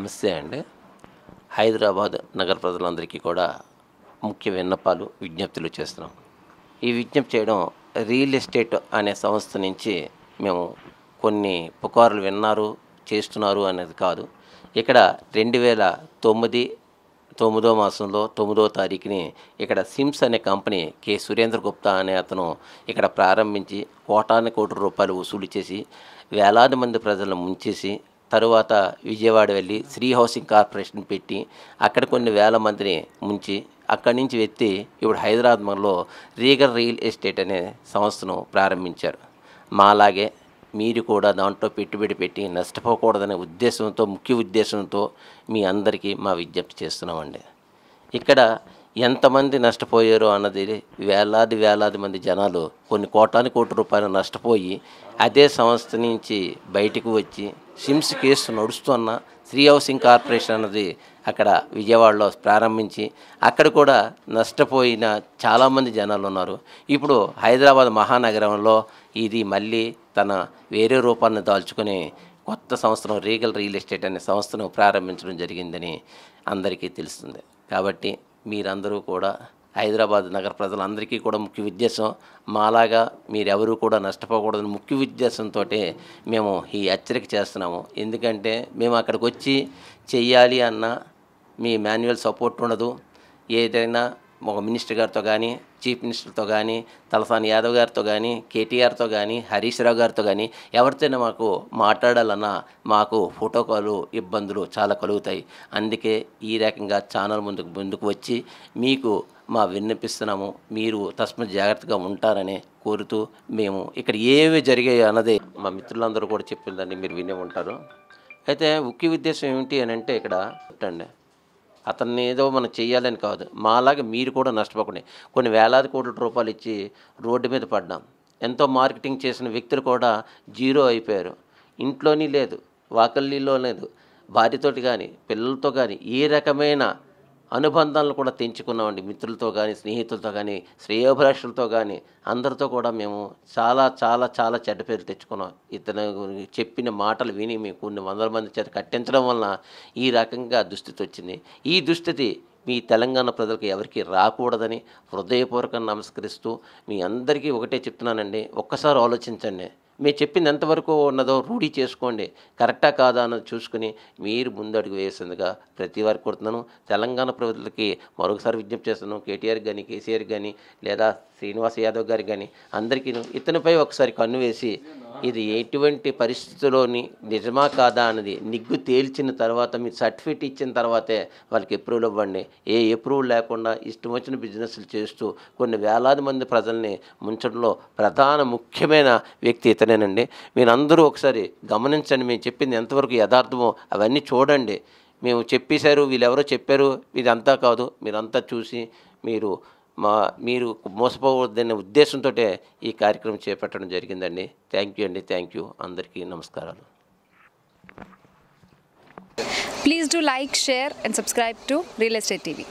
నమస్తే అండి. హైదరాబాద్ నగర ప్రజలందరికీ కూడా ముఖ్య విన్నపాలు విజ్ఞప్తులు చేస్తున్నాం. ఈ విజ్ఞప్తి చేయడం రియల్ ఎస్టేట్ అనే సంస్థ నుంచి మేము కొన్ని పుకార్లు విన్నారు చేస్తున్నారు అనేది కాదు. ఇక్కడ 2009 9వ తారీఖుని ఇక్కడ సిమ్స్ అనే కంపెనీ కే సురేంద్ర గుప్తా అనే అతను ఇక్కడ ప్రారంభించి 1,00,00,00,000 వసూలు చేసి వేలాది మంది ప్రజలను ముంచేసి తరువాత విజయవాడ వెళ్ళి శ్రీ హౌసింగ్ కార్పొరేషన్ పెట్టి అక్కడ కొన్ని వేల మందిని ముంచి అక్కడి నుంచి ఎత్తి ఇప్పుడు హైదరాబాద్లో రీగల్ రియల్ ఎస్టేట్ అనే సంస్థను ప్రారంభించారు. మాలాగే మీరు కూడా దాంట్లో పెట్టుబడి పెట్టి నష్టపోకూడదనే ఉద్దేశంతో ముఖ్య ఉద్దేశంతో మీ అందరికీ మా విజ్ఞప్తి చేస్తున్నామండి. ఇక్కడ ఎంతమంది నష్టపోయారో అన్నది వేలాది వేలాది మంది జనాలు కొన్ని కోట్ల రూపాయలు నష్టపోయి అదే సంస్థ నుంచి బయటకు వచ్చి సిమ్స్ కేసు నడుస్తున్న శ్రీ హౌసింగ్ కార్పొరేషన్ అన్నది అక్కడ విజయవాడలో ప్రారంభించి అక్కడ కూడా నష్టపోయిన చాలామంది జనాలు ఉన్నారు. ఇప్పుడు హైదరాబాద్ మహానగరంలో ఇది మళ్ళీ తన వేరే రూపాన్ని దాల్చుకొని కొత్త సంస్థను రీగల్ రియల్ ఎస్టేట్ అనే సంస్థను ప్రారంభించడం జరిగిందని అందరికీ తెలుస్తుంది. కాబట్టి మీరందరూ కూడా హైదరాబాద్ నగర ప్రజలందరికీ కూడా ముఖ్య ఉద్దేశం మాలాగా మీరెవరూ కూడా నష్టపోకూడదని ముఖ్య ఉద్దేశంతో మేము ఈ హెచ్చరిక చేస్తున్నాము. ఎందుకంటే మేము అక్కడికి వచ్చి చెయ్యాలి అన్న మీ మాన్యువల్ సపోర్ట్ ఉండదు. ఏదైనా ఒక మినిస్టర్ గారితో కానీ చీఫ్ మినిస్టర్తో కానీ తలసాని యాదవ్ గారితో కానీ కేటీఆర్తో కానీ హరీష్ రావు గారితో కానీ ఎవరితోనే మాకు మాట్లాడాలన్నా మాకు ఫోటోకాలు ఇబ్బందులు చాలా కలుగుతాయి. అందుకే ఈ రకంగా ఛానల్ ముందుకు వచ్చి మీకు మా విన్నపిస్తున్నాము. మీరు తస్మ జాగ్రత్తగా ఉంటారని కోరుతూ మేము ఇక్కడ ఏవి జరిగాయి అన్నది మా మిత్రులందరూ కూడా చెప్పిందని మీరు వినే ఉంటారు. అయితే ముఖ్య ఉద్దేశం ఏమిటి అని అంటే ఇక్కడ చెప్పండి అతన్ని ఏదో మనం చేయాలని కాదు, మాలాగా మీరు కూడా నష్టపోకుండా కొన్ని వేలాది కోట్ల రూపాయలు ఇచ్చి రోడ్డు మీద పడ్డాం. ఎంతో మార్కెటింగ్ చేసిన వ్యక్తులు కూడా జీరో అయిపోయారు. ఇంట్లోని లేదు, వాకల్లీలో లేదు, భార్యతోటి కానీ పిల్లలతో కానీ ఏ రకమైన అనుబంధాలను కూడా తెంచుకున్నామండి. మిత్రులతో కానీ స్నేహితులతో కానీ శ్రేయోభిలాషులతో కానీ అందరితో కూడా మేము చాలా చాలా చాలా చెడ్డ పేరు తెచ్చుకున్నాం. ఇతను చెప్పిన మాటలు విని మేము కొన్ని వందల మంది చేత కట్టించడం వలన ఈ రకంగా దుస్థితి వచ్చింది. ఈ దుస్థితి మీ తెలంగాణ ప్రజలకు ఎవరికీ రాకూడదని హృదయపూర్వకంగా నమస్కరిస్తూ మీ అందరికీ ఒకటే చెప్తున్నానండి, ఒక్కసారి ఆలోచించండి. మీరు చెప్పింది ఎంతవరకు ఉన్నదో రూఢీ చేసుకోండి, కరెక్టా కాదా అన్నది చూసుకుని మీరు ముందడుగు వేసిందిగా ప్రతి వారికి కోరుతున్నాను. తెలంగాణ ప్రజలకి మరొకసారి విజ్ఞప్తి చేస్తున్నాను. కేటీఆర్ కానీ కేసీఆర్ కానీ లేదా శ్రీనివాస్ యాదవ్ గారు కానీ అందరికీ ఇతనిపై ఒకసారి కన్ను వేసి ఇది ఎటువంటి పరిస్థితుల్లోని నిజమా కాదా అనేది నిగ్గు తేల్చిన తర్వాత మీరు సర్టిఫికేట్ ఇచ్చిన తర్వాతే వాళ్ళకి అప్రూవల్ ఇవ్వండి. ఏ అప్రూవల్ లేకుండా ఇష్టం వచ్చిన బిజినెస్లు చేస్తూ కొన్ని వేలాది మంది ప్రజల్ని ముంచడంలో ప్రధాన ముఖ్యమైన వ్యక్తి ఇతనేనండి. మీరందరూ ఒకసారి గమనించండి, మేము చెప్పింది ఎంతవరకు యథార్థమో అవన్నీ చూడండి. మేము చెప్పేశారు, వీళ్ళెవరో చెప్పారు, ఇదంతా కాదు. మీరంతా చూసి మీరు మోసపోవద్దనే ఉద్దేశంతో ఈ కార్యక్రమం చేపట్టడం జరిగిందండి. థ్యాంక్ యూ అండి, థ్యాంక్ యూ. అందరికీ నమస్కారాలు. Please do like, share and subscribe to real estate TV.